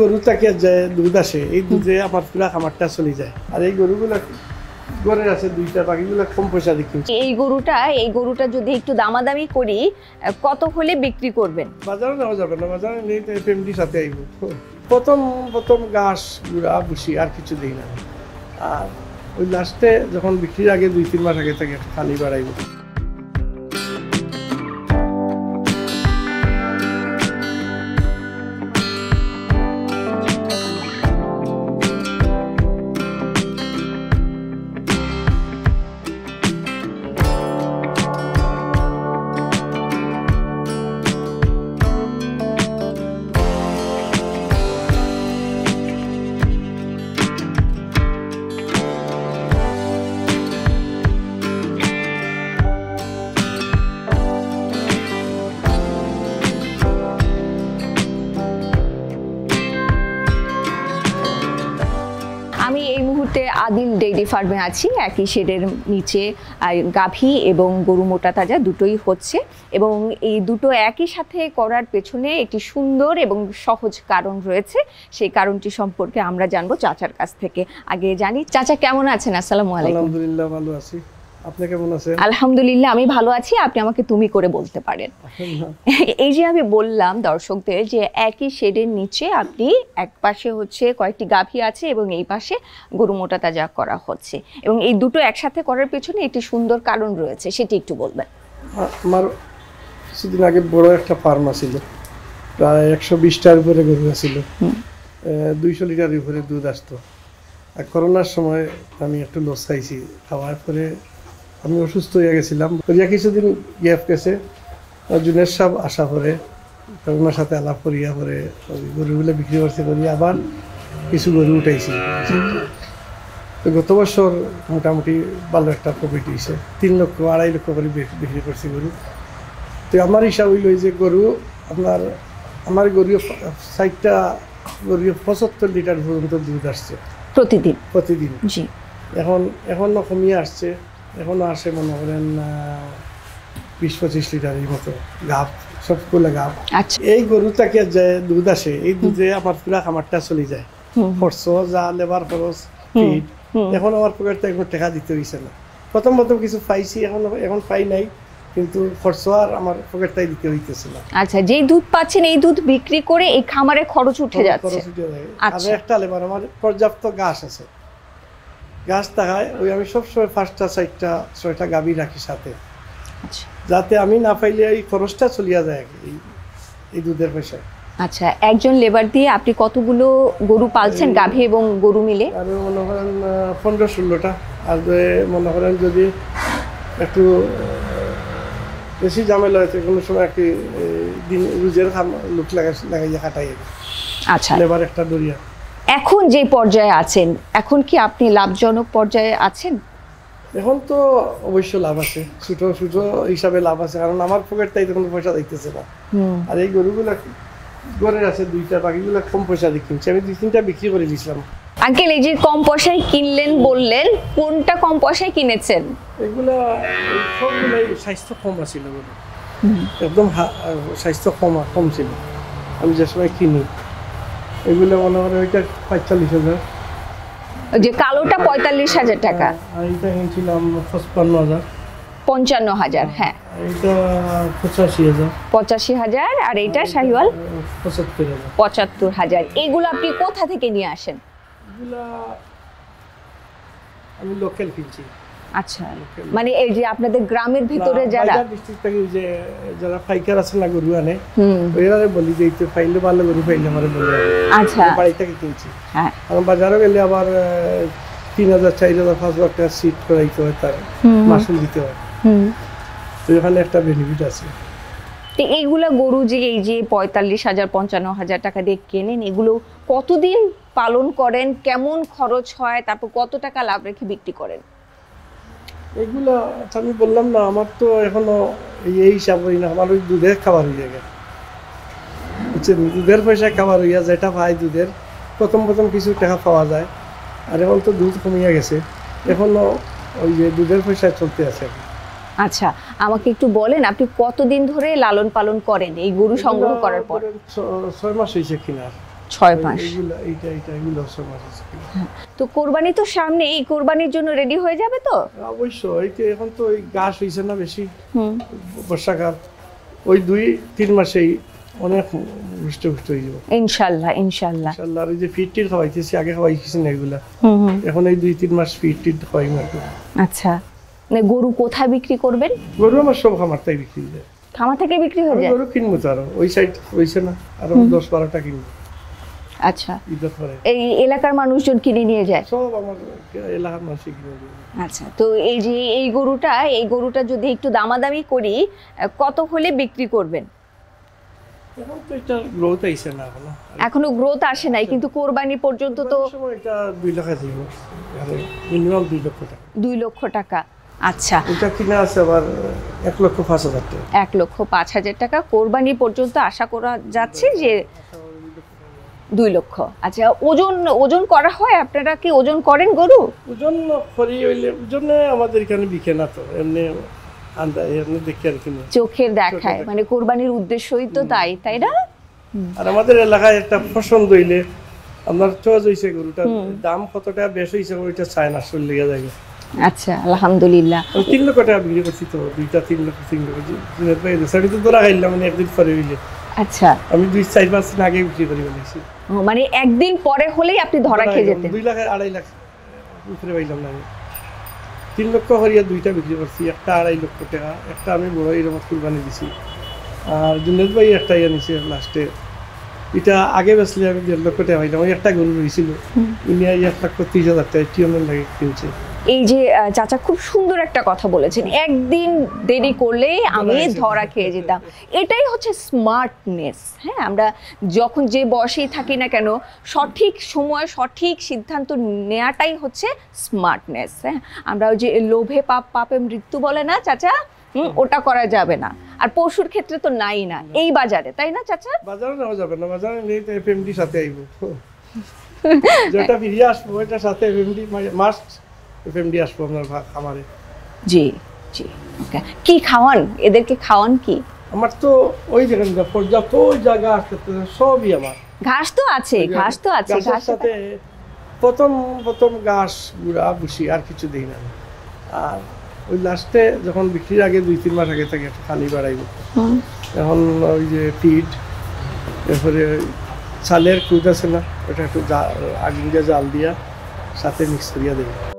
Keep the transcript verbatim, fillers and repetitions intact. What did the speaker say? গরু থেকে যে দুধ আসে এই দুধে আমার পুরা খামারটা চলে যায়। আর এই গরুগুলো ঘরের আছে দুইটা, বাকিগুলো কম পয়সা দিয়ে কিনছি। এই গরুটা এই গরুটা যদি একটু দামাদামি করি কত হলে বিক্রি করবেন? বাজারে নেওয়া যাবে না, বাজারে নেই ফ্যামিলির সাথে আইব। প্রথম প্রথম ঘাস গুঁড়া ভুসি আর কিছু দিই না, আর ওই লাস্টে যখন বিক্রির আগে দুই তিন মাস আগে থেকে খালি বাড়াইব। আমি এই মুহূর্তে আদিল ডেইরি ফার্মে আছি। একই শেডের নিচে গাভী এবং গরু মোটা তাজা দুটোই হচ্ছে, এবং এই দুটো একই সাথে করার পেছনে একটি সুন্দর এবং সহজ কারণ রয়েছে। সেই কারণটি সম্পর্কে আমরা জানবো চাচার কাছ থেকে। আগে জানি চাচা কেমন আছেন? আসসালামু আলাইকুম। আলহামদুলিল্লাহ ভালো আছি, আপনি কেমন আছেন? আলহামদুলিল্লাহ আমি ভালো আছি, আপনি আমাকে তুমি করে বলতে পারেন। এই যে আমি বললাম দর্শকদের যে একই শেডের নিচে আপনি এক পাশে হচ্ছে কয়েকটি গাভী আছে এবং এই পাশে গরু মোটা তাজা করা হচ্ছে, এবং এই দুটো একসাথে করার পেছনে একটি সুন্দর কারণ রয়েছে, সেটি একটু বলবেন। আমার কিছুদিন আগে বড় একটা ফার্ম ছিল, প্রায় একশো বিশটার উপরে গরু ছিল, দুইশো লিটারের উপরে দুধ আসতো। আর করোনার সময় আমি একটু লস খাইছি, খাওয়ার পরে আমি অসুস্থ হয়ে গেছিলাম। করিয়া কিছুদিন গ্যাপ গেছে, জুনের সব আশা করে ওনার সাথে আলাপ করিয়া পরে ওই গরুগুলো বিক্রি করছে, করিয়া আবার কিছু গরু উঠাইছি। তো গত বছর মোটামুটি ভালো একটা প্রফিট হয়েছে, তিন লক্ষ আড়াই লক্ষ করে বিক্রি করছি গরু। তো আমার হিসাব হইল যে গরু আপনার আমার গরু ষাটটা গরু পঁচাত্তর লিটার পর্যন্ত দুধ আসছে প্রতিদিন প্রতিদিন জি। এখন এখনও কমিয়ে আসছে, এখনও আসে মনে করেন বিশ পঁচিশ লিটারের মতো গাভ, সবগুলো গাভ। আচ্ছা, এই গরুটাকে যে দুধ আসে এই দুধে আমার পুরা খামারটা চলে যায়। খরচ যা লেবার খরচ ফিড, এখন আমার পকেটটা এখন টাকা দিতে হয়েছে না। প্রথম প্রথম কিছু পাইছি, এখন এখন পাই নাই, কিন্তু খরচ আর আমার পকেটটাই দিতে হইতেছে না। আচ্ছা, যেই দুধ পাচ্ছেন এই দুধ বিক্রি করে এই খামারে খরচ উঠে যাচ্ছে। আচ্ছা, একটা লেবার আমার পর্যাপ্ত ঘাস আছে, গাছ থাকায় ওই আমি সবসময় পাঁচটা চারটা ছয়টা গাভী রাখি সাথে, যাতে আমি না পাইলে এই খরচটা চলিয়া যায় এই দুধের পয়সায়। আচ্ছা, একজন লেবার দিয়ে আপনি কতগুলো গরু পালছেন গাভী এবং গরু মিলে? আমি মনে করেন পনেরো ষোলোটা। আর মনে করেন যদি একটু বেশি ঝামেলা হয়েছে কোনো সময় একটি দিন রুজের লোক লাগা লাগাইয়া কাটাই। আচ্ছা, লেবার একটা দরিয়া। এখন যে পর্যায়ে আছেন, এখন কি আপনি লাভজনক পর্যায়ে আছেন? এখন তো অবশ্য লাভ আছে, ছোট ছোট হিসাবে লাভ আছে, কারণ আমার পকেটটাই তো কোনো পয়সা দিতেছে না। আর এই গরুগুলো ঘরের আছে দুইটা, বাকিগুলো কম পয়সা দিয়ে কিনছি, আমি দুই তিনটা বিক্রি করে দিয়েছিলাম। আঙ্কেল, এই যে কম পয়সায় কিনলেন বললেন, কোনটা কম পয়সায় কিনেছেন? এগুলো সবগুলোই স্বাস্থ্য কম আছিল, একদম স্বাস্থ্য কম কম ছিল আমি যে সময় কিনি। এগুলো মনে করেন ওইটা পঁয়তাল্লিশ হাজার, যে কালোটা পঁয়তাল্লিশ হাজার টাকা, আর এটা কিনেছিলাম পঞ্চান্ন হাজার। পঞ্চান্ন হাজার হ্যাঁ, এটা পঁচাশি হাজার। পঁচাশি হাজার আর এটা শাহিওয়াল পঁচাত্তর হাজার। পঁচাত্তর হাজার এগুলো আপনি কোথা থেকে নিয়ে আসেন? এগুলা আমি লোকাল কিনছি। আচ্ছা, মানে এই যে আপনাদের গ্রামের ভিতরে যারা ডিস্ট্রিক্ট থেকে যে যারা পাইকার আছে না গরু আনে, ওরা বলি যে একটু পাইলে ভালো গরু পাইলে আমার বলে। আচ্ছা, বাড়ি থেকে কিনছি। হ্যাঁ, আমার বাজারে গেলে আবার তিন হাজার চার হাজার পাঁচ হাজার টাকা সিট করাইতে হয়, তার মাসুল দিতে হয়। হুম, তো এখানে একটা বেনিফিট আছে। তো এইগুলা গরু যে এই যে পঁয়তাল্লিশ হাজার পঞ্চান্ন হাজার টাকা দিয়ে কেনেন, এগুলো কতদিন পালন করেন, কেমন খরচ হয়, তারপর কত টাকা লাভ রেখে বিক্রি করেন? এগুলো আমি বললাম না, আমার তো এখনো এই হিসাব হই না, আমার ওই দুধের খাবার হয়ে গেছে, বুঝছেন, দুধের পয়সা খাবার হইয়া যেটা পাই দুধের। প্রথম প্রথম কিছু টাকা পাওয়া যায়, আর এখন তো দুধ কমিয়ে গেছে, এখনো ওই যে দুধের পয়সা চলতে আছে। আচ্ছা, আমাকে একটু বলেন আপনি কতদিন ধরে লালন পালন করেন এই গরু সংগ্রহ করার পর? ছয় মাস হয়েছে কিনা। ছয় মাস। তো কোরবানি তো সামনে, এই কোরবানির জন্য রেডি হয়ে যাবে তো? অবশ্যই, এখন তো ঘাস হয়েছে না বেশি, বর্ষাকাল, ওই দুই তিন মাসেই অনেক হুষ্ট হুষ্ট হয়ে যাবে ইনশাল্লাহ। ইনশাল্লাহ ইনশাল্লাহ এই যে ফিটটির খাওয়াইতেছি, আগে খাওয়াইছি না এগুলা, এখন এই দুই তিন মাস ফিটটির খাওয়াই মারবো। আচ্ছা, গরু কোথায় বিক্রি করবেন? গরু আমার সব খামার থেকে বিক্রি যায়, খামার থেকে বিক্রি হয়ে যায়। গরু কিনবো তো আরো, ওই সাইড হয়েছে না আরো দশ বারোটা কিনবো। আচ্ছা, এই এলাকার মানুষজন কিনে নিয়ে যায় সব, আমার এলাকার মানুষ কিনে নিয়ে যায়। আচ্ছা, তো এই যে এই গরুটা, এই গরুটা যদি একটু দামাদামি করি, কত হলে বিক্রি করবেন? এখন তো এটা গ্রোথ আসে না, এখনো গ্রোথ আসে নাই, কিন্তু কোরবানি পর্যন্ত তো এটা দুই লাখ আছে, মিনিমাম দুই লক্ষ টাকা। দুই লক্ষ টাকা আচ্ছা, এটা কিনা আছে আবার এক লক্ষ পাঁচ হাজার টাকা। এক লক্ষ পাঁচ হাজার টাকা কোরবানি পর্যন্ত আশা করা যাচ্ছে যে দুই লক্ষ। আচ্ছা, ওজন ওজন করা হয়? আপনারা কি ওজন করেন গরু? ওজন করি, ওজন আমাদের এখানে বিকে না তো, এমনি চোখের দেখায়, মানে কোরবানির উদ্দেশ্যই তো তাই, তাই না? আর আমাদের এলাকায় একটা পছন্দ হইলে আপনার চয়েস হইছে গরুটা, দাম কতটা বেশি হইছে ওইটা চায় না, শুন লেগে যায়। আচ্ছা, আলহামদুলিল্লাহ তিন লক্ষ টাকা বিক্রি করছি তো, দুইটা তিন লক্ষ তিন লক্ষ সাড়ে তো ধরা খাইলাম, মানে একদিন পরে হইলে। আচ্ছা, আমি দুই চার পাঁচ দিন আগে বিক্রি করে ফেলেছি, মানে একদিন পরে হলেই আপনি ধরা খেয়ে যেতেন। দুই লাখ আড়াই লাখ বিক্রি পাইলাম না, তিন লক্ষ হরিয়া দুইটা বিক্রি করছি, একটা আড়াই লক্ষ টাকা, একটা আমি বড় এরকম কুরবানি দিছি, আর জুনেদ ভাই একটা ইয়ে নিছে লাস্টে, এটা আগে বেসলে আমি দেড় লক্ষ টাকা পাইলাম। ওই একটা গরু হয়েছিল উনি এক লাখ তিরিশ হাজার টাকা টিউমেন্ট লাগে কিনছে। এই যে চাচা খুব সুন্দর একটা কথা বলেছেন, একদিন দেরি করলে আমি ধরা খেয়ে যেতাম, এটাই হচ্ছে স্মার্টনেস। হ্যাঁ, আমরা যখন যে বয়সেই থাকি না কেন, সঠিক সময় সঠিক সিদ্ধান্ত নেওয়াটাই হচ্ছে স্মার্টনেস। হ্যাঁ, আমরা ওই যে লোভে পাপ পাপে মৃত্যু বলে না চাচা, হুম, ওটা করা যাবে না। আর পশুর ক্ষেত্রে তো নাই না এই বাজারে, তাই না চাচা? বাজারে নেওয়া যাবে না, বাজারে নেই তো এফএমডি সাথে আইব, যেটা ফিরিয়ে আসবো এটা সাথে এফএমডি মাস্ট। জি জি, কি খাওয়ান এদেরকে? খাওয়ান কি? আমার তো ওই দেখেন পর্যাপ্ত জায়গা আছে সবই, আমার ঘাস তো আছে, ঘাস তো আছে, ঘাস সাথে প্রথম প্রথম ঘাস গুঁড়া বসি আর কিছু দেই না। আর ওই লাস্টে যখন বিক্রির আগে দুই তিন মাস আগে থাকে খালি বাড়াইব, এখন ওই যে পিট, এরপরে চালের কুদ আছে না, ওটা একটু আগুন দিয়ে জাল দিয়া সাথে মিক্স করিয়া দেবে।